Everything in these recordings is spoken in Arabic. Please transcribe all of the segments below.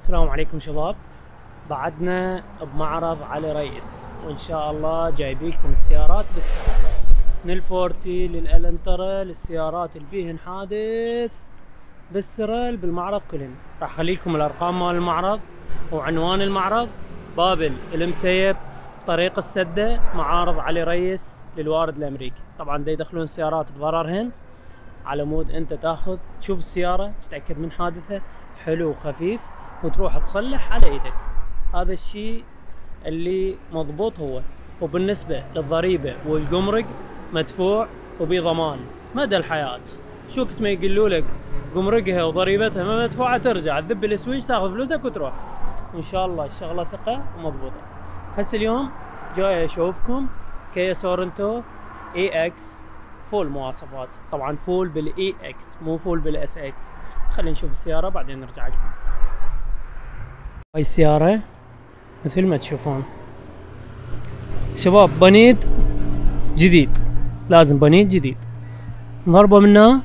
السلام عليكم شباب، بعدنا بمعرض علي ريس وان شاء الله جايبيكم السيارات بالسلامة من الفورتي للالنترا للسيارات اللي بيهن حادث بالسرل بالمعرض كلهم. راح اخليكم الارقام مال المعرض وعنوان المعرض بابل المسيب طريق السدة معارض علي ريس للوارد الامريكي. طبعا دا يدخلون السيارات بضررهن على مود انت تاخذ تشوف السيارة تتأكد من حادثة حلو وخفيف وتروح تصلح على ايدك. هذا الشيء اللي مضبوط هو. وبالنسبة للضريبة والقمرق مدفوع وبضمان مدى الحياة. شو كنت ما يقولوا لك قمرقها وضريبتها ما مدفوعة ترجع تذب السويج تاخذ فلوسك وتروح. وان شاء الله الشغلة ثقة ومضبوطة. هسه اليوم جاي اشوفكم كيا سورنتو اي اكس فول مواصفات، طبعا فول بالاي اكس مو فول بالاس اكس. خلينا نشوف السيارة بعدين نرجع لكم. هاي السيارة مثل ما تشوفون شباب بنيت جديد، لازم بنيت جديد، ضربة منها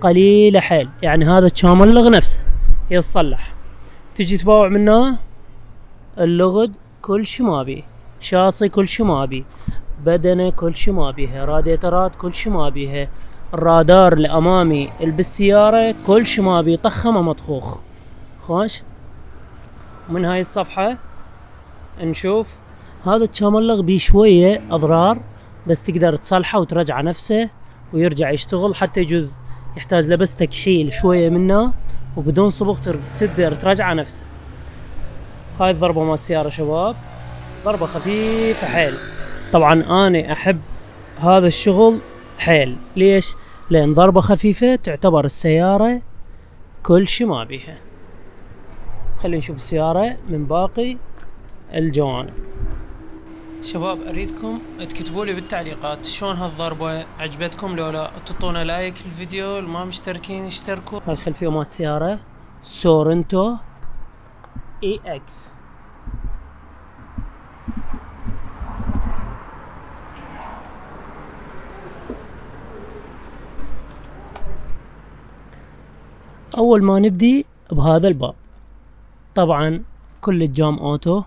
قليلة حيل، يعني هذا الشامل اللغ نفسه يتصلح، تجي تباوع منها اللغد كل شي ما بيه، شاصي كل شي ما بيه، بدنه كل شي ما بيها، راديترات كل شي ما بيها، الرادار الامامي اللي بالسيارة كل شي ما بيه، طخمه مطخوخ خوش. من هاي الصفحة نشوف هذا تشاملغ بيه شوية اضرار بس تقدر تصلحه وترجع نفسه ويرجع يشتغل، حتى يجوز يحتاج لبس تكحيل شوية منه وبدون صبغ تقدر ترجع نفسه. هاي الضربة مال السيارة شباب ضربة خفيفة حيل، طبعا انا احب هذا الشغل حيل، ليش؟ لان ضربة خفيفة تعتبر السيارة كل شي ما بيها. خلينا نشوف السيارة من باقي الجوانب. شباب اريدكم تكتبوا لي بالتعليقات شلون هالضربة، عجبتكم لو لا، تعطونا لايك الفيديو، اللي ما مشتركين اشتركوا. هالخلفية مال السيارة سورنتو اي اكس. اول ما نبدي بهذا الباب، طبعا كل الجام اوتو،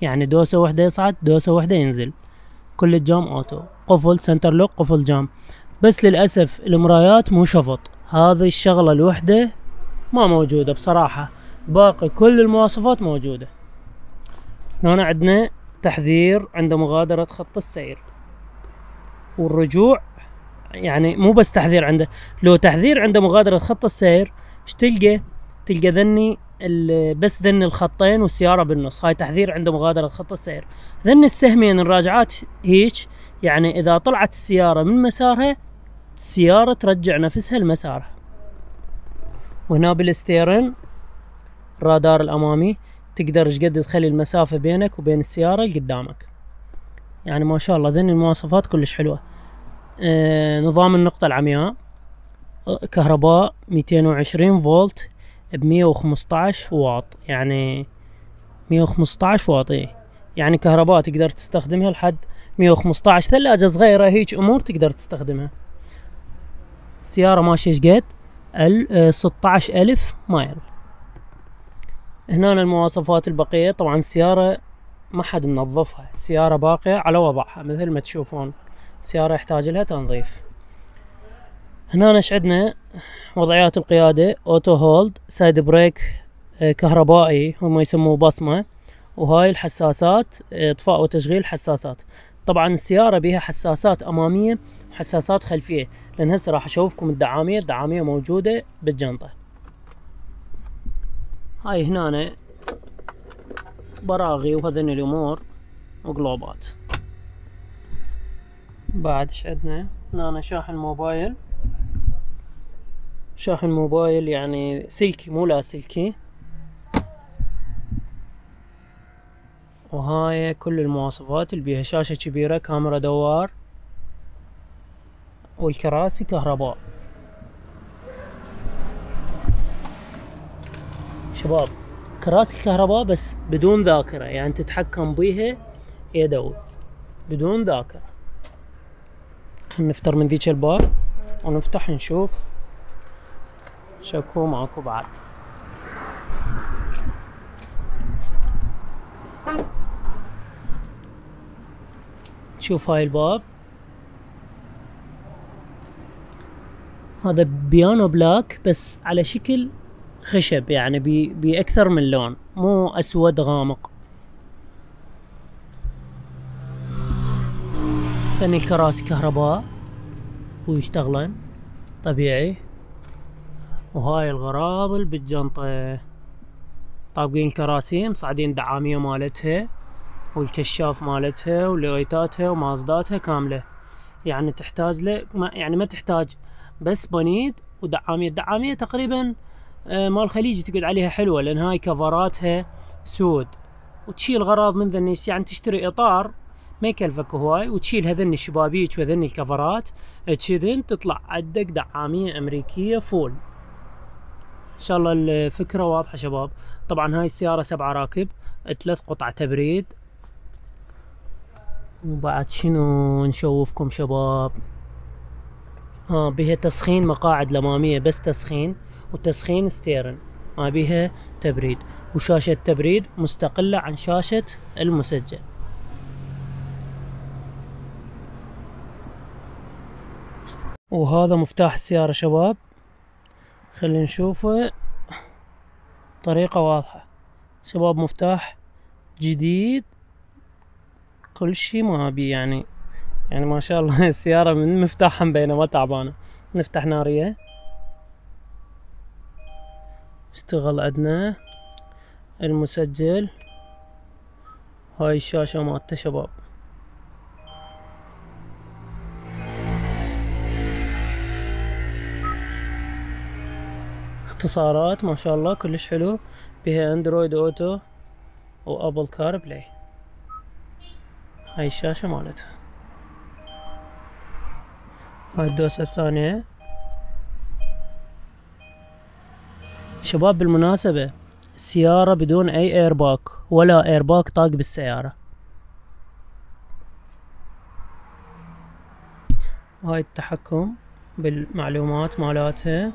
يعني دوسة واحدة يصعد دوسة واحدة ينزل، كل الجام اوتو، قفل سنتر لوك قفل جام، بس للأسف المرايات مو شفط، هذه الشغلة الوحدة ما موجودة بصراحة، باقي كل المواصفات موجودة. هنا عندنا تحذير عند مغادرة خط السير والرجوع، يعني مو بس تحذير عنده، لو تحذير عنده مغادرة خط السير ايش تلقى؟ تلقى ذني بس ذن الخطين والسيارة بالنص، هاي تحذير عنده مغادرة خط السير. ذن السهمين الراجعات هيج، يعني إذا طلعت السيارة من مسارها السيارة ترجع نفسها لمسارها. وهنا بالستيرن الرادار الأمامي تقدر ايش قد تخلي المسافة بينك وبين السيارة اللي قدامك، يعني ما شاء الله ذن المواصفات كلش حلوة. نظام النقطة العمياء كهرباء 220 فولت ب 115 واط، يعني 115 واط يعني كهرباء تقدر تستخدمها لحد 115، ثلاجة صغيرة هيج امور تقدر تستخدمها. السيارة ماشية شقد 16000 مايل. هنا المواصفات البقية، طبعا السيارة ما حد منظفها، السيارة باقية على وضعها مثل ما تشوفون، السيارة يحتاج لها تنظيف. هنا عندنا وضعيات القيادة اوتو هولد، سايد بريك كهربائي هم يسموه بصمة، وهاي الحساسات اطفاء وتشغيل حساسات. طبعا السيارة بيها حساسات امامية وحساسات خلفية، لان هسه راح اشوفكم الدعامية، الدعامية موجودة بالجنطة. هاي هنا براغي وهذين الامور وقلوبات. بعد ايش عندنا؟ هنا شاحن موبايل، شاحن موبايل يعني سلكي مو لاسلكي. وهاي كل المواصفات اللي بيها، شاشة كبيرة، كاميرا دوار، والكراسي كهرباء. شباب كراسي كهرباء بس بدون ذاكرة، يعني تتحكم بيها يدوي بدون ذاكرة. خلينا نفتر من ذيك الباب ونفتح نشوف شكو معكو بعد. شوف هاي الباب، هذا بيانو بلاك بس على شكل خشب، يعني بأكثر من لون، مو أسود غامق. ثاني الكراسي كهرباء ويشتغلن طبيعي. وهاي الغراض بالجنطة، طابقين كراسي، مصعدين دعامية مالتها والكشاف مالتها ولغيتاتها ومازداتها كاملة. يعني تحتاج له، يعني ما تحتاج بس بنيد ودعامية. الدعامية تقريبا مال الخليج تقعد عليها حلوة، لأن هاي كفراتها سود وتشيل غراض من ذنيش. يعني تشتري إطار ما يكلفك هواي، وتشيل هذني الشبابيك وهذني الكفرات تشدن، تطلع عندك دعامية أمريكية فول. إن شاء الله الفكرة واضحة شباب. طبعا هاي السيارة 7 راكب، 3 قطع تبريد. وبعد شنو نشوفكم شباب؟ ها بيها تسخين مقاعد الأمامية، بس تسخين، وتسخين ستيرن، ما بيها تبريد. وشاشة تبريد مستقلة عن شاشة المسجل. وهذا مفتاح السيارة شباب، خلينا نشوفه بطريقة واضحة شباب. مفتاح جديد، كل شي ما بي، يعني ما شاء الله السيارة من مفتاحها مبينة ما تعبانة. نفتح نارية، اشتغل عندنا المسجل. هاي الشاشة مالته شباب، اختصارات ما شاء الله كلش حلو. بها اندرويد اوتو وابل كار بلاي. هاي الشاشة مالتها. هاي الدوسة الثانية شباب. بالمناسبة السيارة بدون اي ايرباك، ولا ايرباك طاق بالسيارة. هاي التحكم بالمعلومات مالاتها،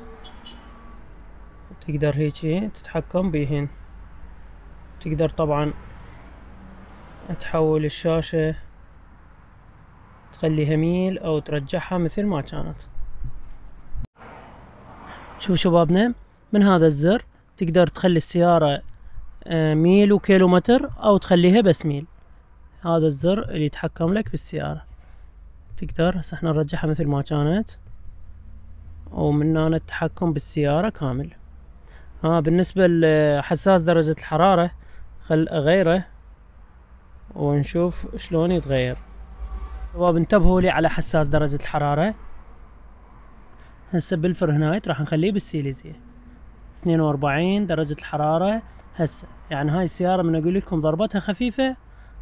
تقدر هيجي تتحكم بيهن. تقدر طبعا تحول الشاشة، تخليها ميل او ترجعها مثل ما كانت. شوف شبابنا، من هذا الزر تقدر تخلي السيارة ميل وكيلومتر، او تخليها بس ميل. هذا الزر اللي يتحكم لك بالسيارة، تقدر هسه احنا نرجعها مثل ما كانت، ومن هنا التحكم بالسيارة كامل. بالنسبة لحساس درجة الحرارة، خل اغيره ونشوف شلون يتغير. شباب انتبهوا لي على حساس درجة الحرارة. هسه بالفرهنايت راح نخليه بالسيليزية 42 درجة الحرارة هسه. يعني هاي السيارة من اقول لكم ضربتها خفيفة،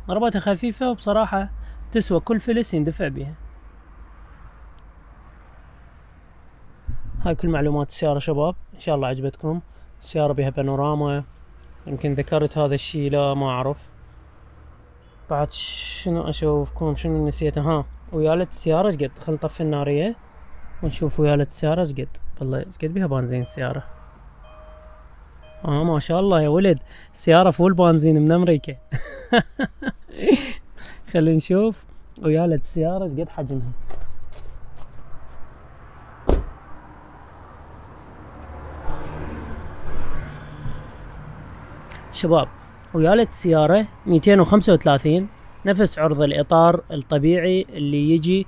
ضربتها خفيفة، وبصراحة تسوى كل فلس يندفع بيها. هاي كل معلومات السيارة شباب، ان شاء الله عجبتكم. السيارة بها بانوراما، يمكن ذكرت هذا الشيء، لا ما اعرف. بعد شنو اشوفكم؟ شنو نسيته؟ ويالة السيارة ايش قد؟ خل نطفي النارية ونشوف ويالة السيارة ايش قد. والله ايش قد بها بنزين السيارة؟ ما شاء الله يا ولد، السيارة فول بنزين من امريكا. خلينا نشوف ويالة السيارة ايش قد حجمها. شباب ويالة السيارة 235، نفس عرض الإطار الطبيعي اللي يجي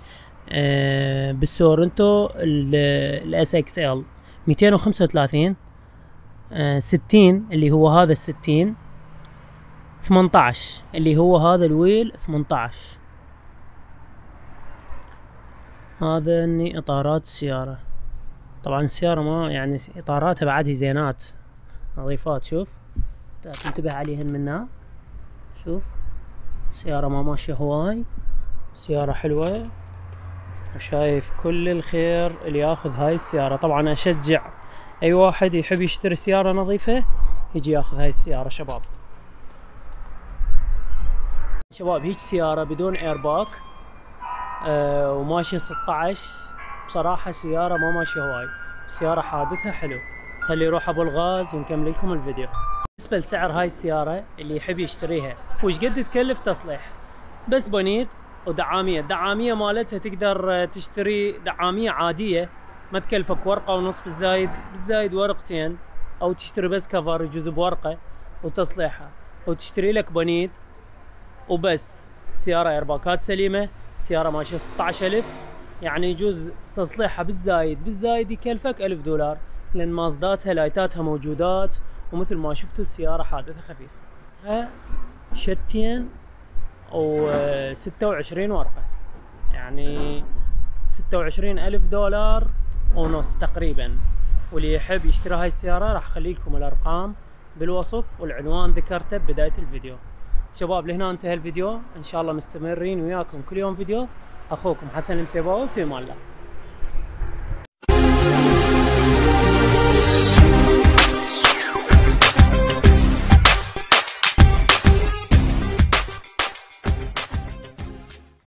بالسورنتو SXL. 235، 60 اللي هو هذا ال60، 18 اللي هو هذا الويل 18. هذا اني إطارات السيارة. طبعا السيارة ما يعني إطاراتها بعدها زينات نظيفات، شوف تنتبه عليهن منها. شوف السيارة ما ماشية هواي، السيارة حلوة، وشايف كل الخير اللي ياخذ هاي السيارة. طبعا اشجع اي واحد يحب يشتري سيارة نظيفة يجي ياخذ هاي السيارة شباب. هيج سيارة بدون ايرباك وماشية 16. بصراحة سيارة ما ماشية هواي، سيارة حادثة حلو. خلي يروح ابو الغاز ونكمل لكم الفيديو. بالنسبه لسعر هاي السياره اللي يحب يشتريها وش قد تكلف تصليح، بس بونيت ودعاميه. الدعاميه مالتها تقدر تشتري دعاميه عاديه ما تكلفك ورقه ونص، بالزايد ورقتين، او تشتري بس كفر يجوز بورقه وتصليحها، وتشتري لك بونيت وبس. سياره ايرباكات سليمه، سياره ماشيه 16000، يعني يجوز تصليحها بالزايد يكلفك $1000، لان مازداتها لايتاتها موجودات، ومثل ما شفتوا السياره حادثه خفيفه. ها شتين و26 ورقه، يعني $26,000 ونص تقريبا. واللي يحب يشتري هاي السياره راح اخلي لكم الارقام بالوصف، والعنوان ذكرته ببدايه الفيديو. شباب لهنا انتهى الفيديو، ان شاء الله مستمرين وياكم كل يوم فيديو. اخوكم حسن المسيباوي، في مال الله.